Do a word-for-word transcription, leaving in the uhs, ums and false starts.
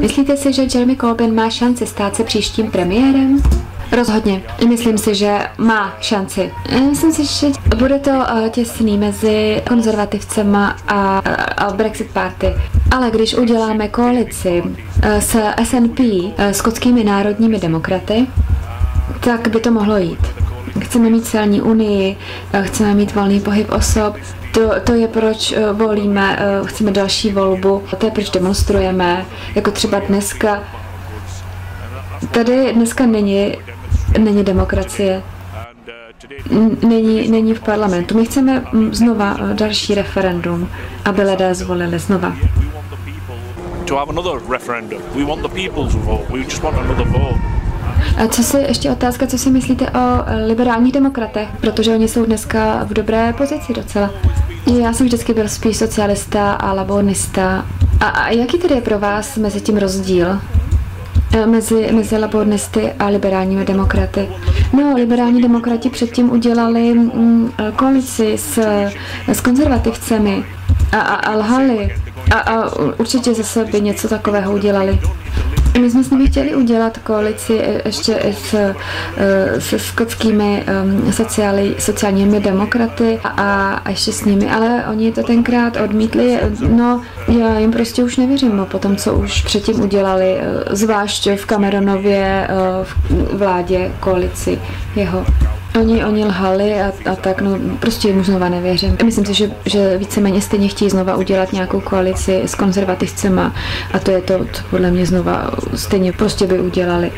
Myslíte si, že Jeremy Corbyn má šanci stát se příštím premiérem? Rozhodně. Myslím si, že má šanci. Myslím si, že bude to těsný mezi konzervativcema a, a Brexit party. Ale když uděláme koalici s S N P, skotskými národními demokraty, tak by to mohlo jít. Chceme mít celní unii, chceme mít volný pohyb osob. To, to je, proč volíme, chceme další volbu, to je, proč demonstrujeme, jako třeba dneska. Tady dneska není, není demokracie, není, není v parlamentu. My chceme znova další referendum, aby lidé zvolili znova. A co si, ještě otázka, co si myslíte o liberálních demokratech, protože oni jsou dneska v dobré pozici docela. Já jsem vždycky byl spíš socialista a laborista. A, a jaký tedy je pro vás mezi tím rozdíl? Mezi, mezi labornisty a liberálními demokraty. No, liberální demokrati předtím udělali mm, koalici s, s konzervativcemi a, a, a lhali a, a určitě zase by něco takového udělali. My jsme s nimi chtěli udělat koalici ještě s, s skotskými sociály, sociálními demokraty a, a ještě s nimi, ale oni to tenkrát odmítli. No, já jim prostě už nevěřím, no, po tom, co už předtím udělali, zvlášť v Cameronově v vládě koalici jeho. Oni, oni lhali a, a tak, no prostě jim znova nevěřím. Myslím si, že, že víceméně stejně chtějí znova udělat nějakou koalici s konzervativcema a to je to, co podle mě znova stejně prostě by udělali.